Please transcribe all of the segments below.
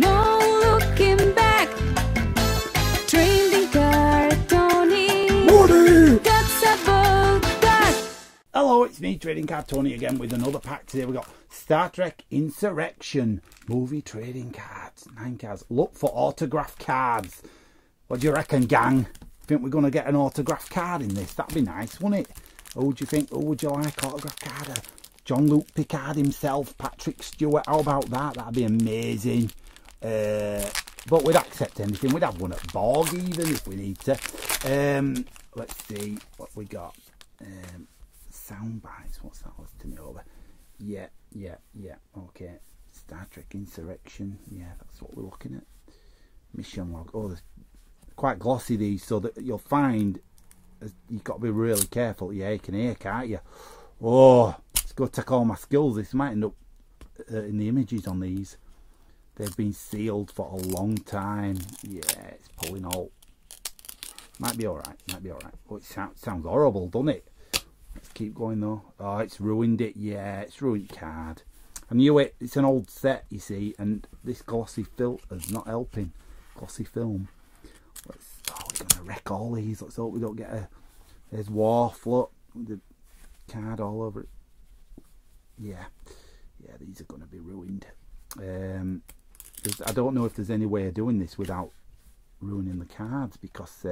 no looking back. Trading Card Tony. Morty! That's about that. Hello, it's me, Trading Card Tony, again with another pack. Today we got Star Trek Insurrection movie trading cards. 9 cards. Look for autograph cards. What do you reckon, gang? Think we're going to get an autograph card in this? That'd be nice, wouldn't it? Who do you think? Who would you like autograph card? Jean-Luc Picard himself, Patrick Stewart. How about that? That'd be amazing. But we'd accept anything. We'd have one at Borg even if we need to. Let's see what we got. Sound bites. What's that? Let's turn it over. Yeah. Okay. Star Trek Insurrection. Yeah, that's what we're looking at. Mission log. Oh, there's quite glossy these, so that you'll find you've got to be really careful. Yeah, you can hear, can't you? Oh, let's go take all my skills. This might end up in the images on these. They've been sealed for a long time. Yeah, it's pulling out. Might be all right. Might be all right. Oh, it sounds horrible, doesn't it? Let's keep going though. Oh, it's ruined it. Yeah, it's ruined card. I knew it. It's an old set, you see, and this glossy filter's not helping. Glossy film. Oh, we're going to wreck all these. Let's hope we don't get a... There's Worf, look. The card all over it. Yeah, these are going to be ruined. I don't know if there's any way of doing this without ruining the cards, because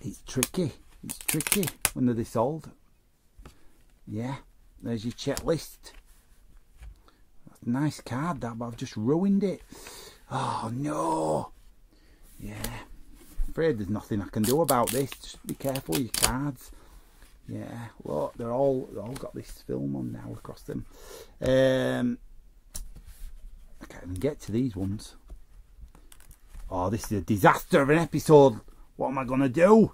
it's tricky. It's tricky when they're this old. Yeah, there's your checklist. That's a nice card, that, but I've just ruined it. Oh, no. Yeah, I'm afraid there's nothing I can do about this. Just be careful with your cards. Yeah, look, they're all got this film on now across them. I can't even get to these ones. Oh, this is a disaster of an episode. What am I gonna do?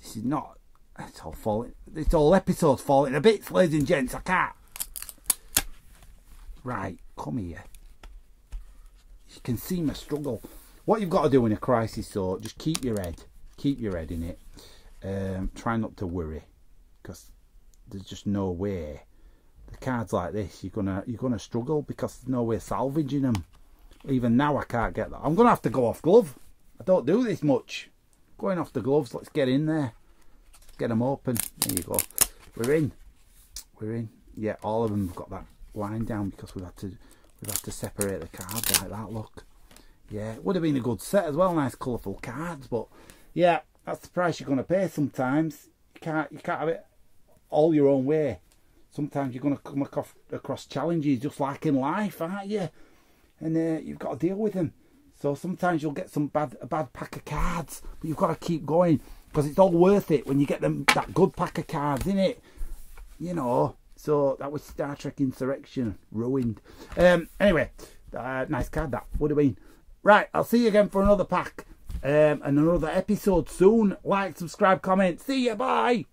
This is not. It's all falling. This whole episode's falling to bits, ladies and gents. I can't. Right, come here. You can see my struggle. What you've got to do in a crisis, though, just keep your head in it. Try not to worry, because there's just no way. The cards like this, you're gonna struggle, because there's no way of salvaging them. Even now, I can't get that. I'm gonna have to go off glove. I don't do this much. Going off the gloves. Let's get in there. Let's get them open. There you go. We're in. Yeah, all of them have got that line down because we've had to separate the cards like that, look. Yeah, it would have been a good set as well, nice colourful cards, but yeah, that's the price you're going to pay sometimes. You can't have it all your own way. Sometimes you're going to come across challenges, just like in life, aren't you? And you've got to deal with them. So sometimes you'll get a bad pack of cards, but you've got to keep going, because it's all worth it when you get that good pack of cards, innit? You know. So that was Star Trek Insurrection ruined. Anyway, nice card that would have been. Right, I'll see you again for another pack and another episode soon. Like, subscribe, comment. See you, bye.